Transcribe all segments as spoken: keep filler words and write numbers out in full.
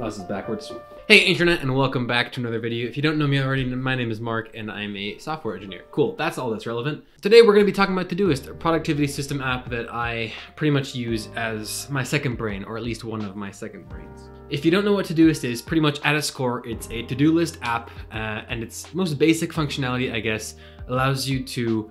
Glasses backwards. Hey internet, and welcome back to another video. If you don't know me already, my name is Mark and I'm a software engineer. Cool, that's all that's relevant. Today we're gonna be talking about Todoist, a productivity system app that I pretty much use as my second brain, or at least one of my second brains. If you don't know what Todoist is, pretty much at its core, it's a to-do list app, uh, and its most basic functionality, I guess, allows you to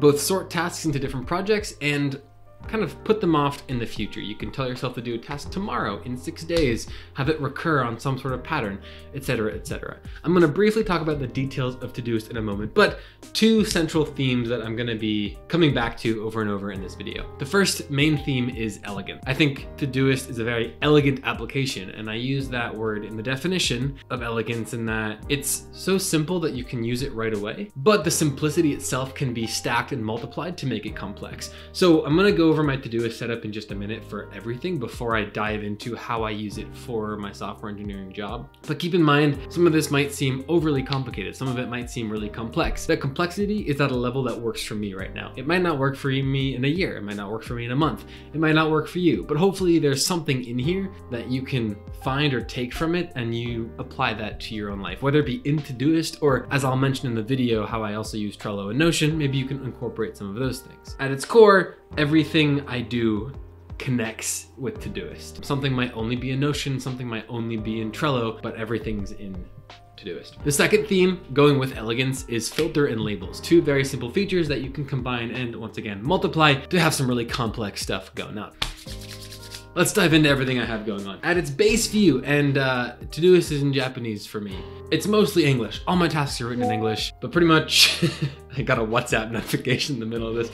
both sort tasks into different projects and kind of put them off in the future. You can tell yourself to do a task tomorrow, in six days, have it recur on some sort of pattern, et cetera, et cetera. I'm going to briefly talk about the details of Todoist in a moment, but two central themes that I'm going to be coming back to over and over in this video. The first main theme is elegant. I think Todoist is a very elegant application, and I use that word in the definition of elegance in that it's so simple that you can use it right away, but the simplicity itself can be stacked and multiplied to make it complex. So I'm going to go over my Todoist setup in just a minute for everything before I dive into how I use it for my software engineering job. But keep in mind, some of this might seem overly complicated. Some of it might seem really complex. That complexity is at a level that works for me right now. It might not work for me in a year. It might not work for me in a month. It might not work for you, but hopefully there's something in here that you can find or take from it and you apply that to your own life, whether it be in Todoist or, as I'll mention in the video, how I also use Trello and Notion. Maybe you can incorporate some of those things. At its core, everything I do connects with Todoist. Something might only be in Notion, something might only be in Trello, but everything's in Todoist. The second theme, going with elegance, is filter and labels. Two very simple features that you can combine and, once again, multiply to have some really complex stuff going on. Let's dive into everything I have going on. At its base view, and uh, Todoist is in Japanese for me. It's mostly English. All my tasks are written in English, but pretty much, I got a WhatsApp notification in the middle of this.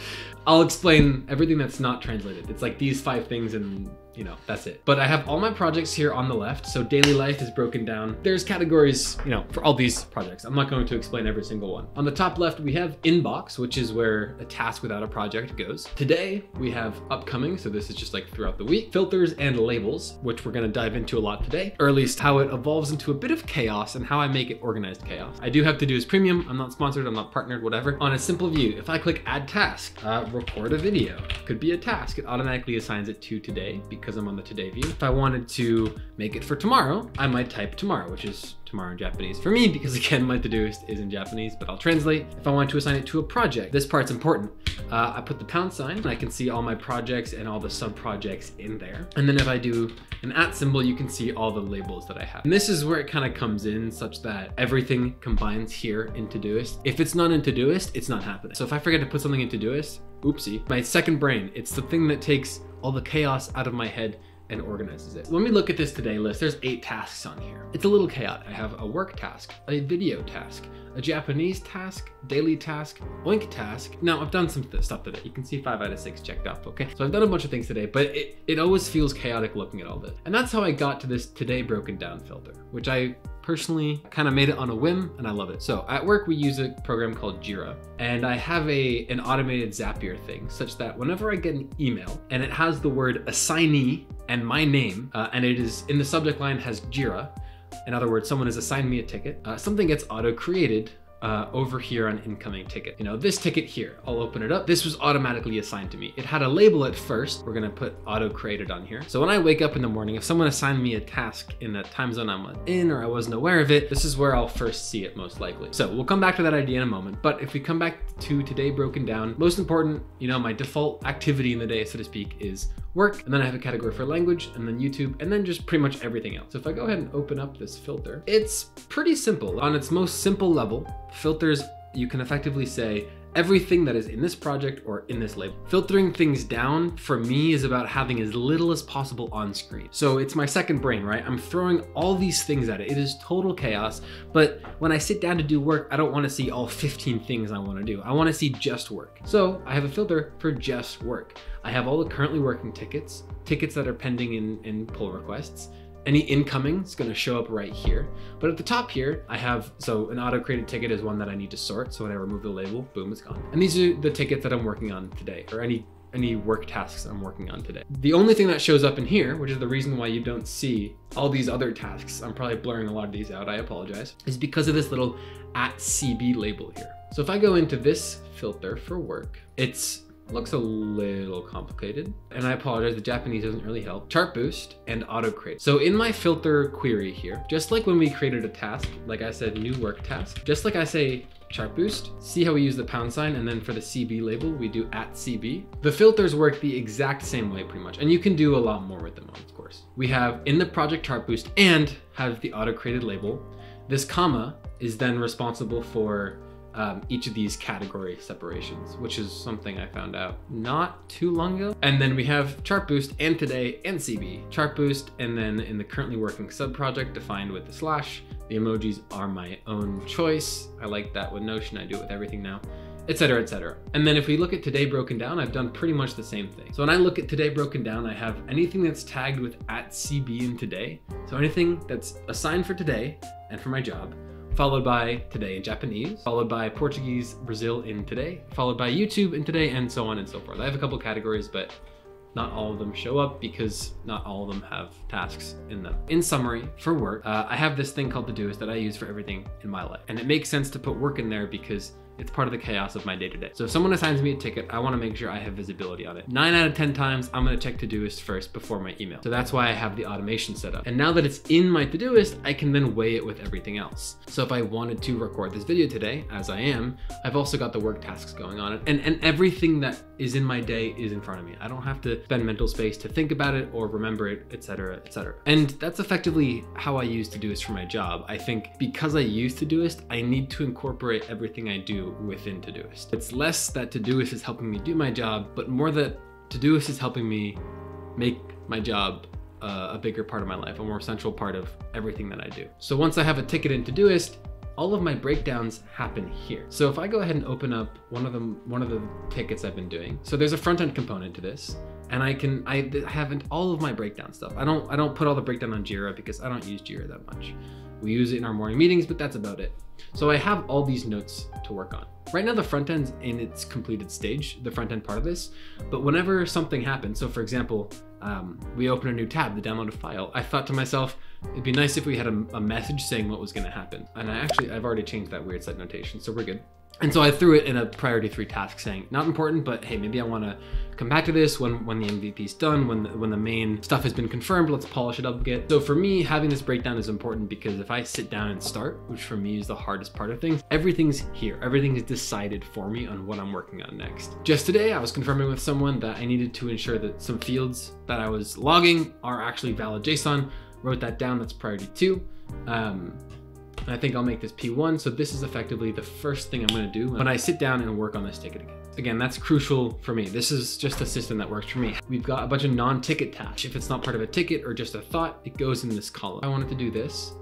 I'll explain everything that's not translated. It's like these five things and, you know, that's it. But I have all my projects here on the left. So daily life is broken down. There's categories, you know, for all these projects. I'm not going to explain every single one. On the top left, we have inbox, which is where a task without a project goes. Today, we have upcoming. So this is just like throughout the week. Filters and labels, which we're going to dive into a lot today, or at least how it evolves into a bit of chaos and how I make it organized chaos. I do have Todoist Premium. I'm not sponsored. I'm not partnered, whatever. On a simple view, if I click add task, uh, record a video, could be a task. It automatically assigns it to today because I'm on the today view. If I wanted to make it for tomorrow, I might type tomorrow, which is tomorrow in Japanese for me, because again, my Todoist is in Japanese, but I'll translate. If I want to assign it to a project, this part's important. Uh, I put the pound sign and I can see all my projects and all the sub projects in there. And then if I do an at symbol, you can see all the labels that I have. And this is where it kind of comes in such that everything combines here in Todoist. If it's not in Todoist, it's not happening. So if I forget to put something in Todoist, oopsie. My second brain, it's the thing that takes all the chaos out of my head and organizes it. When we look at this today list, there's eight tasks on here. It's a little chaotic. I have a work task, a video task, a Japanese task, daily task, oink task. Now I've done some th stuff today. You can see five out of six checked off, okay? So I've done a bunch of things today, but it, it always feels chaotic looking at all this. And that's how I got to this today broken down filter, which I personally kind of made it on a whim and I love it. So at work, we use a program called Jira, and I have a, an automated Zapier thing such that whenever I get an email and it has the word assignee and my name, uh, and it is in the subject line has Jira, in other words, someone has assigned me a ticket, uh, something gets auto-created uh, over here on incoming ticket. You know, this ticket here, I'll open it up. This was automatically assigned to me. It had a label at first. We're gonna put auto-created on here. So when I wake up in the morning, if someone assigned me a task in that time zone I'm in or I wasn't aware of it, this is where I'll first see it most likely. So we'll come back to that idea in a moment. But if we come back to today broken down, most important, you know, my default activity in the day, so to speak, is work, and then I have a category for language, and then YouTube, and then just pretty much everything else. So if I go ahead and open up this filter, it's pretty simple. On its most simple level, filters, you can effectively say everything that is in this project or in this label. Filtering things down for me is about having as little as possible on screen. So it's my second brain, right? I'm throwing all these things at it. It is total chaos. But when I sit down to do work, I don't want to see all fifteen things I want to do. I want to see just work. So I have a filter for just work. I have all the currently working tickets, tickets that are pending in, in pull requests. Any incoming is going to show up right here. But at the top here, I have, so an auto-created ticket is one that I need to sort. So when I remove the label, boom, it's gone. And these are the tickets that I'm working on today, or any any work tasks I'm working on today. The only thing that shows up in here, which is the reason why you don't see all these other tasks, I'm probably blurring a lot of these out, I apologize, is because of this little at C B label here. So if I go into this filter for work, it's Looks a little complicated. And I apologize, the Japanese doesn't really help. Chart boost and auto create. So in my filter query here, just like when we created a task, like I said, new work task, just like I say, chart boost, see how we use the pound sign, and then for the C B label, we do at C B. The filters work the exact same way pretty much, and you can do a lot more with them, of course. We have in the project chart boost and have the auto created label. This comma is then responsible for um, each of these category separations, which is something I found out not too long ago. And then we have chart boost and today and C B. Chart boost, and then in the currently working sub project defined with the slash, the emojis are my own choice. I like that with Notion, I do it with everything now, et cetera, et cetera. And then if we look at today broken down, I've done pretty much the same thing. So when I look at today broken down, I have anything that's tagged with at C B in today. So anything that's assigned for today and for my job, followed by today in Japanese, followed by Portuguese, Brazil in today, followed by YouTube in today, and so on and so forth. I have a couple categories, but not all of them show up because not all of them have tasks in them. In summary, for work, uh, I have this thing called Todoist that I use for everything in my life. And it makes sense to put work in there because it's part of the chaos of my day-to-day. So if someone assigns me a ticket, I wanna make sure I have visibility on it. nine out of ten times, I'm gonna check Todoist first before my email. So that's why I have the automation set up. And now that it's in my Todoist, I can then weigh it with everything else. So if I wanted to record this video today, as I am, I've also got the work tasks going on. And, and everything that is in my day is in front of me. I don't have to spend mental space to think about it or remember it, et cetera, et cetera. And that's effectively how I use Todoist for my job. I think because I use Todoist, I need to incorporate everything I do within Todoist. It's less that Todoist is helping me do my job, but more that Todoist is helping me make my job uh, a bigger part of my life, a more central part of everything that I do. So once I have a ticket in Todoist, all of my breakdowns happen here. So if I go ahead and open up one of the one of the tickets I've been doing, so there's a front end component to this, and I can I haven't all of my breakdown stuff. I don't I don't put all the breakdown on Jira because I don't use Jira that much. We use it in our morning meetings, but that's about it. So I have all these notes to work on. Right now, the front end's in its completed stage, the front end part of this, but whenever something happens, so for example, um, we open a new tab to download a file, I thought to myself, it'd be nice if we had a, a message saying what was gonna happen. And I actually, I've already changed that weird set notation, so we're good. And so I threw it in a priority three task saying, not important, but hey, maybe I wanna come back to this when, when the M V P's done, when the, when the main stuff has been confirmed, let's polish it up again. So for me, having this breakdown is important because if I sit down and start, which for me is the hardest part of things, everything's here. Everything is decided for me on what I'm working on next. Just today, I was confirming with someone that I needed to ensure that some fields that I was logging are actually valid JSON. Wrote that down, that's priority two. Um, I think I'll make this P one. So this is effectively the first thing I'm gonna do when I sit down and work on this ticket again. Again, that's crucial for me. This is just a system that works for me. We've got a bunch of non-ticket tasks. If it's not part of a ticket or just a thought, it goes in this column. If I wanted to do this,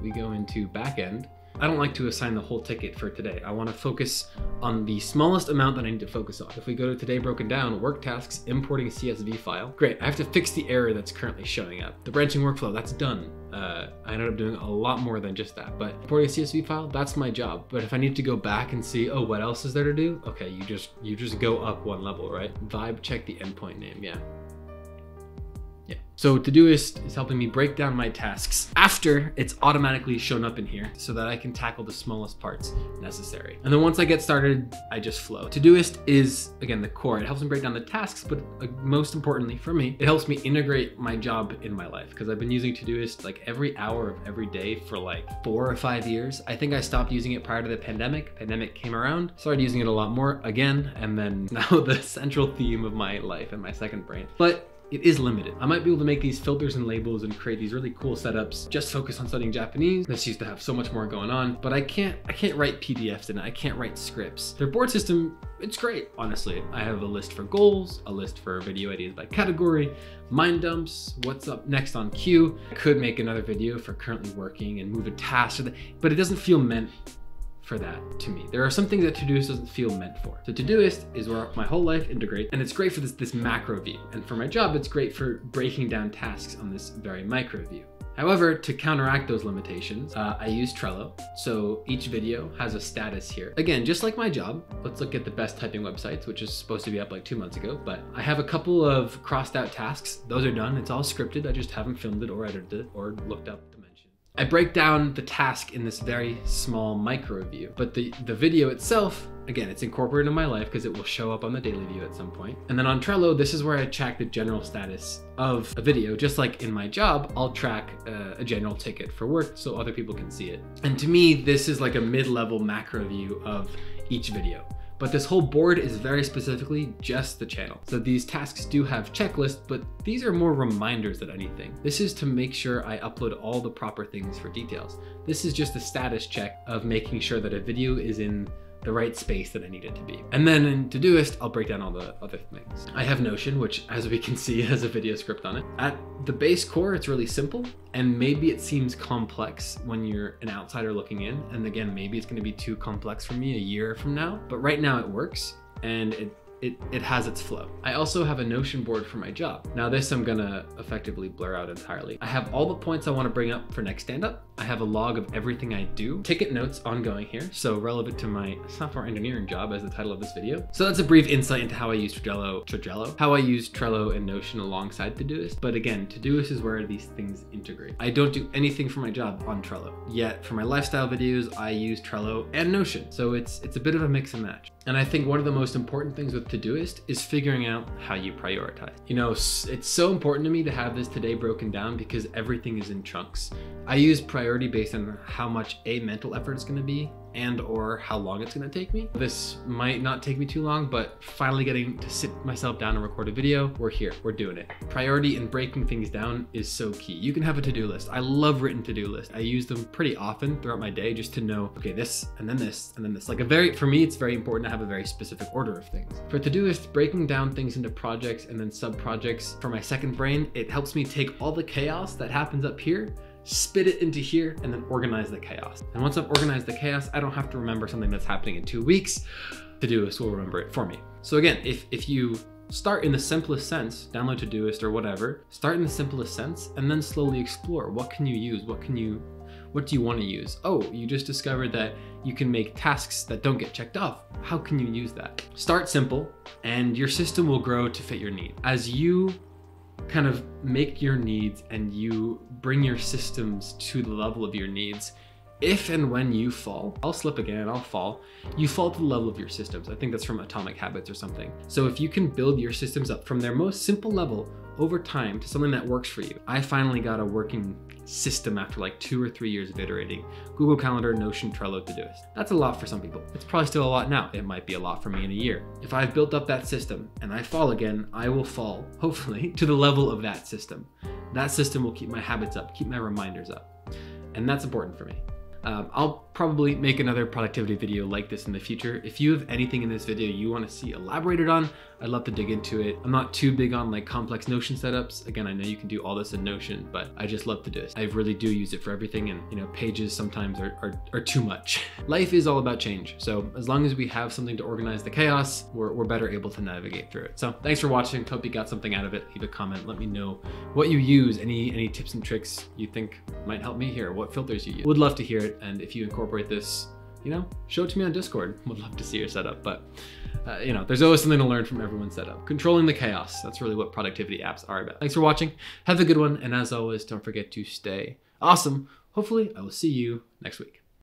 we go into backend. I don't like to assign the whole ticket for today. I want to focus on the smallest amount that I need to focus on. If we go to today broken down, work tasks, importing C S V file. Great, I have to fix the error that's currently showing up. The branching workflow, that's done. Uh, I ended up doing a lot more than just that, but importing a C S V file, that's my job. But if I need to go back and see, oh, what else is there to do? Okay, you just, you just go up one level, right? Vibe check the endpoint name, yeah. Yeah. So Todoist is helping me break down my tasks after it's automatically shown up in here so that I can tackle the smallest parts necessary. And then once I get started, I just flow. Todoist is, again, the core. It helps me break down the tasks, but most importantly for me, it helps me integrate my job in my life because I've been using Todoist like every hour of every day for like four or five years. I think I stopped using it prior to the pandemic. Pandemic came around, started using it a lot more again, and then now the central theme of my life and my second brain. But it is limited. I might be able to make these filters and labels and create these really cool setups, just focus on studying Japanese. This used to have so much more going on, but I can't I can't write P D Fs in it. I can't write scripts. Their board system, it's great, honestly. I have a list for goals, a list for video ideas by category, mind dumps, what's up next on queue. I could make another video for currently working and move a task, or the, but it doesn't feel meant for that to me. There are some things that Todoist doesn't feel meant for. So Todoist is where my whole life integrates, and it's great for this, this macro view. And for my job, it's great for breaking down tasks on this very micro view. However, to counteract those limitations, uh, I use Trello. So each video has a status here. Again, just like my job, let's look at the best typing websites, which is supposed to be up like two months ago, but I have a couple of crossed out tasks. Those are done, it's all scripted. I just haven't filmed it or edited it or looked up dimensions. I break down the task in this very small micro view, but the, the video itself, again, it's incorporated in my life because it will show up on the daily view at some point. And then on Trello, this is where I track the general status of a video. Just like in my job, I'll track uh, a general ticket for work so other people can see it. And to me, this is like a mid-level macro view of each video. But this whole board is very specifically just the channel. So these tasks do have checklists, but these are more reminders than anything. This is to make sure I upload all the proper things for details. This is just a status check of making sure that a video is in the right space that I need it to be. And then in Todoist, I'll break down all the other things. I have Notion, which as we can see has a video script on it. At the base core, it's really simple, and maybe it seems complex when you're an outsider looking in. And again, maybe it's gonna be too complex for me a year from now, but right now it works and it It, it has its flow. I also have a Notion board for my job. Now this I'm gonna effectively blur out entirely. I have all the points I wanna bring up for next stand-up. I have a log of everything I do. Ticket notes ongoing here, so relevant to my software engineering job as the title of this video. So that's a brief insight into how I use Trello, Trello, how I use Trello and Notion alongside Todoist. But again, Todoist is where these things integrate. I don't do anything for my job on Trello. Yet for my lifestyle videos, I use Trello and Notion. So it's, it's a bit of a mix and match. And I think one of the most important things with Todoist is figuring out how you prioritize. You know, it's so important to me to have this today broken down because everything is in chunks. I use priority based on how much a mental effort is going to be and or how long it's going to take me. This might not take me too long, but finally getting to sit myself down and record a video, we're here, we're doing it. Priority and breaking things down is so key. You can have a to-do list. I love written to-do lists. I use them pretty often throughout my day just to know, okay, this and then this and then this. Like a very, for me, it's very important to have a very specific order of things. For Todoist, breaking down things into projects and then sub-projects for my second brain, it helps me take all the chaos that happens up here, spit it into here, and then organize the chaos. And once I've organized the chaos, I don't have to remember something that's happening in two weeks. Todoist will remember it for me. So again, if, if you start in the simplest sense, download Todoist or whatever, start in the simplest sense, and then slowly explore. What can you use? What can you, what do you want to use? Oh, you just discovered that you can make tasks that don't get checked off. How can you use that? Start simple, and your system will grow to fit your need. As you kind of make your needs and you bring your systems to the level of your needs, if and when you fall, I'll slip again, I'll fall, you fall to the level of your systems. I think that's from Atomic Habits or something. So if you can build your systems up from their most simple level over time to something that works for you. I finally got a working system after like two or three years of iterating. Google Calendar, Notion, Trello, Todoist. That's a lot for some people. It's probably still a lot now. It might be a lot for me in a year. If I've built up that system and I fall again, I will fall, hopefully, to the level of that system. That system will keep my habits up, keep my reminders up. And that's important for me. Um, I'll probably make another productivity video like this in the future. If you have anything in this video you want to see elaborated on, I'd love to dig into it. I'm not too big on like complex Notion setups. Again, I know you can do all this in Notion, but I just love to do it. I really do use it for everything, and you know, pages sometimes are, are, are too much. Life is all about change. So as long as we have something to organize the chaos, we're, we're better able to navigate through it. So thanks for watching. Hope you got something out of it. Leave a comment. Let me know what you use, any, any tips and tricks you think might help me here, what filters you use. Would love to hear it. And if you incorporate this, you know, show it to me on Discord. Would love to see your setup, but uh, you know, there's always something to learn from everyone's setup. Controlling the chaos. That's really what productivity apps are about. Thanks for watching. Have a good one. And as always, don't forget to stay awesome. Hopefully I will see you next week.